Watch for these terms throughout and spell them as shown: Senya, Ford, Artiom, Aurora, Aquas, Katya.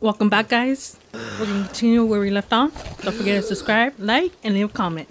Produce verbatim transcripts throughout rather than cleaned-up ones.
Welcome back, guys. We're gonna continue where we left off. Don't forget to subscribe, like, and leave a comment.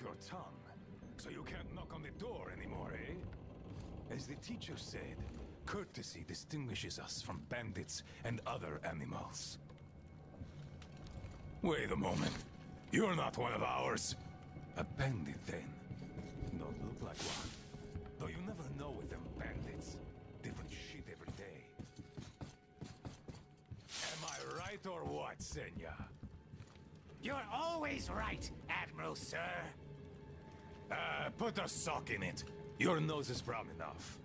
Your tongue, so you can't knock on the door anymore, eh? As the teacher said, courtesy distinguishes us from bandits and other animals. Wait a moment. You're not one of ours. A bandit, then. Don't look like one. Though you never know with them bandits. Different shit every day. Am I right or what, Senya? You're always right, Admiral, sir. Uh, put a sock in it. Your nose is brown enough.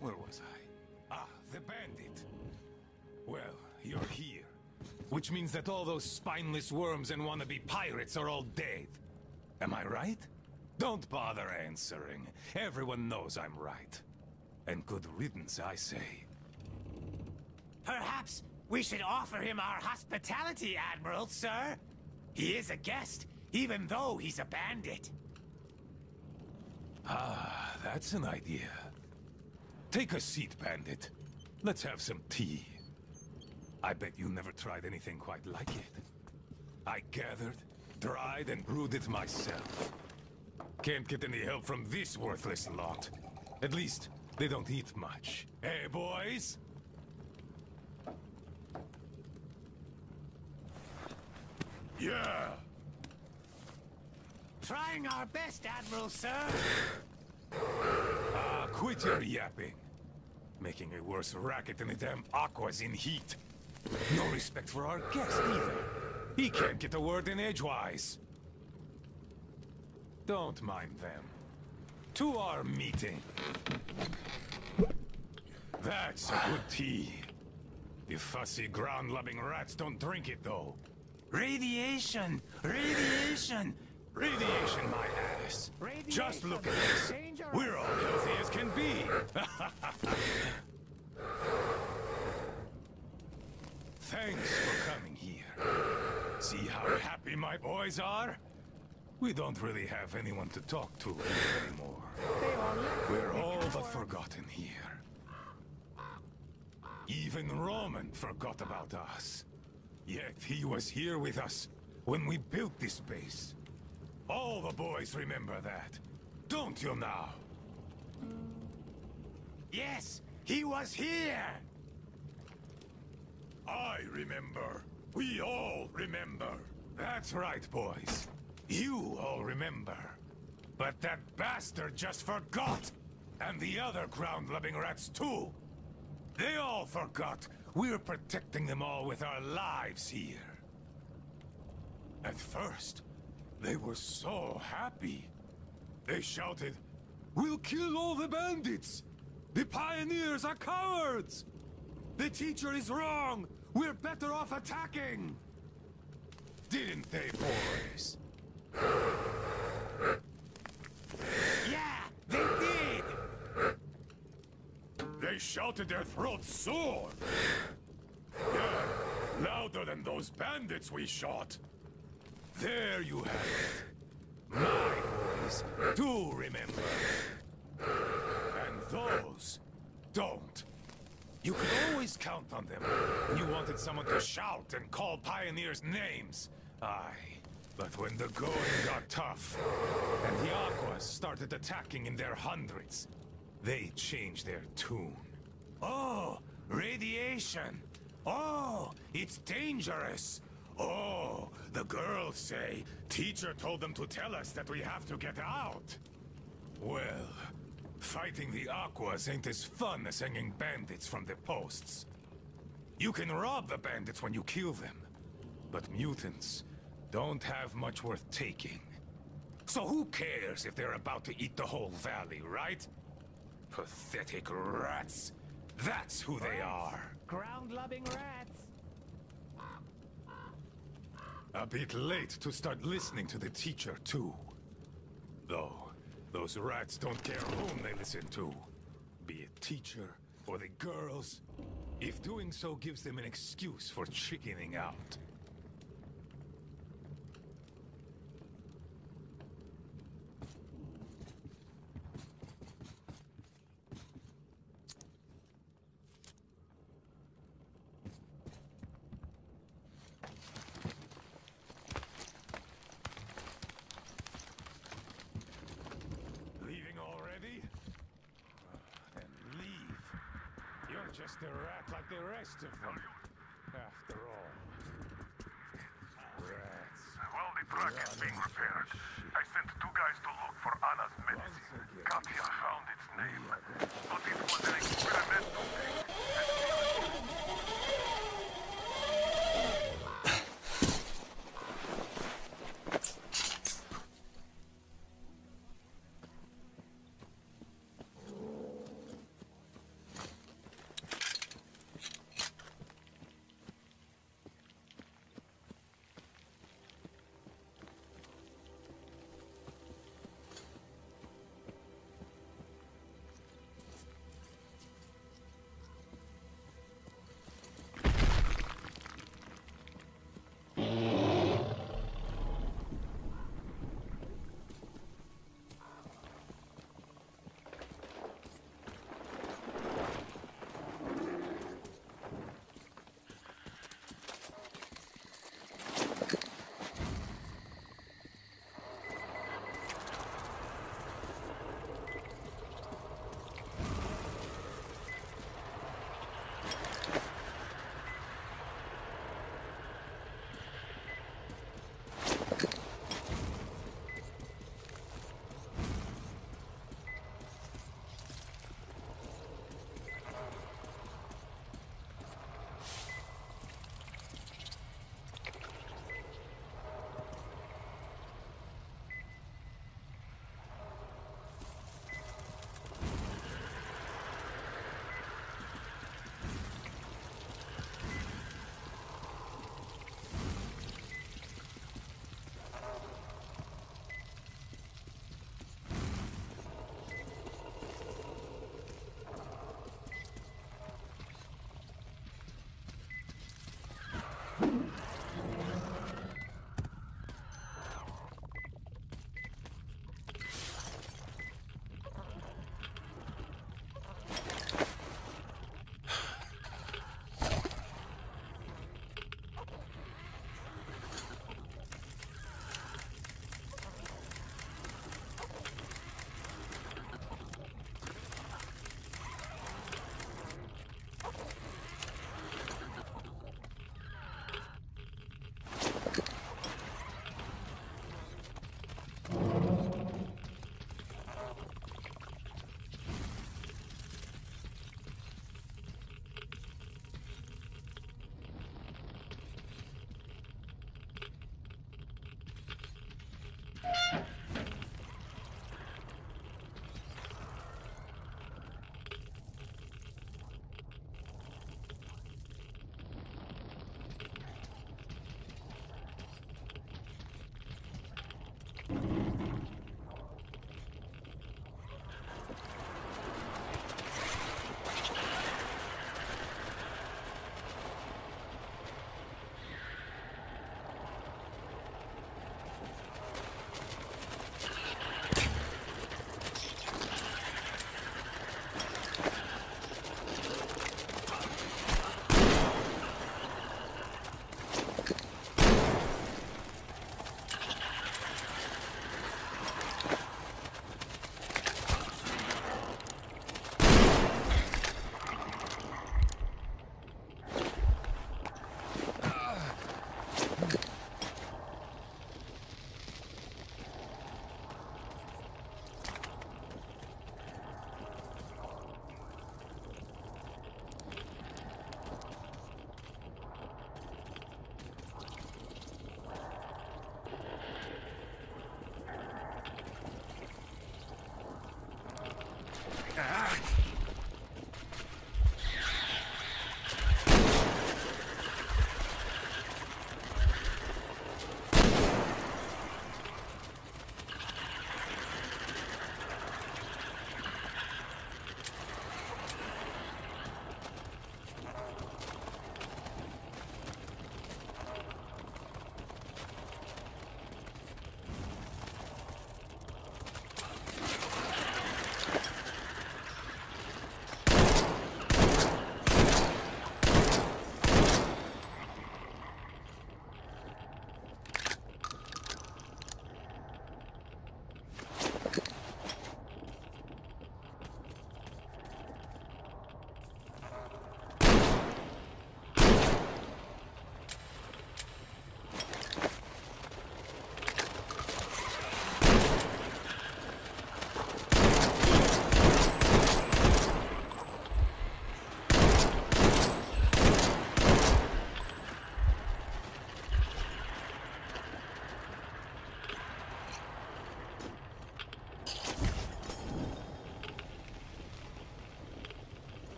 Where was I? Ah, the bandit. Well, you're here. Which means that all those spineless worms and wannabe pirates are all dead. Am I right? Don't bother answering. Everyone knows I'm right. And good riddance, I say. Perhaps we should offer him our hospitality, Admiral, sir. He is a guest, even though he's a bandit. Ah, that's an idea. Take a seat, bandit. Let's have some tea. I bet you never tried anything quite like it. I gathered, dried, and brewed it myself. Can't get any help from this worthless lot. At least, they don't eat much. Eh, boys? Yeah! Trying our best, Admiral, sir! Ah, uh, quit your yapping. Making a worse racket than the damn aquas in heat. No respect for our guest, either. He can't get a word in edgewise. Don't mind them. To our meeting. That's a good tea. You fussy ground-loving rats don't drink it, though. Radiation! Radiation! Radiation, my ass! Radiation. Just look at this! We're all healthy as can be! Thanks for coming here. See how happy my boys are? We don't really have anyone to talk to anymore. We're all but forgotten here. Even Roman forgot about us. Yet he was here with us when we built this base. All the boys remember that, don't you now? Yes, he was here! I remember. We all remember. That's right, boys. You all remember. But that bastard just forgot! And the other ground-loving rats, too! They all forgot! We're protecting them all with our lives here! At first, they were so happy. They shouted, "We'll kill all the bandits! The pioneers are cowards! The teacher is wrong! We're better off attacking!" Didn't they, boys? Yeah, they did! They shouted their throats sore! Yeah, louder than those bandits we shot! There you have it! My boys do remember! And those don't! You could always count on them. You wanted someone to shout and call pioneers names! Aye. But when the going got tough, and the Aquas started attacking in their hundreds, they changed their tune. Oh, radiation! Oh, it's dangerous! Oh, the girls say, teacher told them to tell us that we have to get out! Well, fighting the Aquas ain't as fun as hanging bandits from the posts. You can rob the bandits when you kill them, but mutants don't have much worth taking. So who cares if they're about to eat the whole valley, right? Pathetic rats. That's who rats. They are. Ground-loving rats. A bit late to start listening to the teacher, too. Though, those rats don't care whom they listen to. Be it teacher or the girls. If doing so gives them an excuse for chickening out. Just a rat like the rest of them, after all. Rats. While the truck is being repaired, I sent two guys to look for Anna's medicine. Katya found its name, but it was an experimental thing.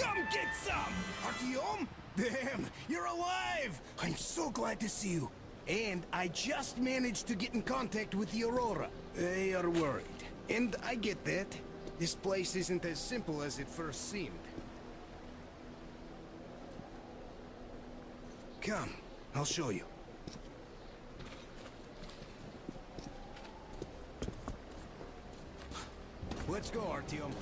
Come get some! Artiom? Damn, you're alive! I'm so glad to see you. And I just managed to get in contact with the Aurora. They are worried. And I get that. This place isn't as simple as it first seemed. Come, I'll show you. Let's go, Artiom.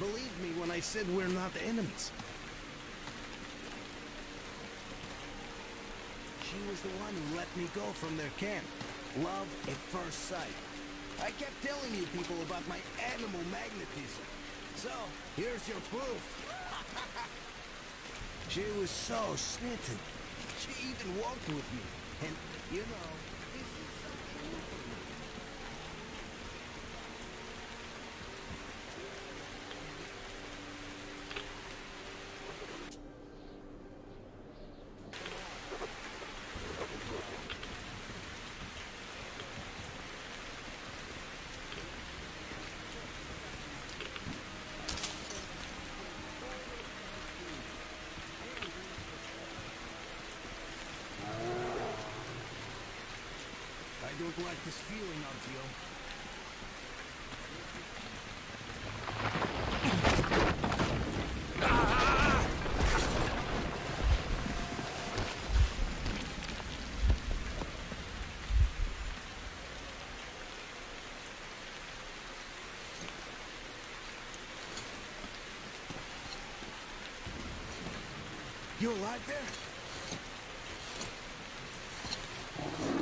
Believe me when I said we're not enemies. She was the one who let me go from their camp. Love at first sight. I kept telling you people about my animal magnetism. So, here's your proof. She was so smitten. She even walked with me. And, you know... don't like this feeling, Artiom. You alive there?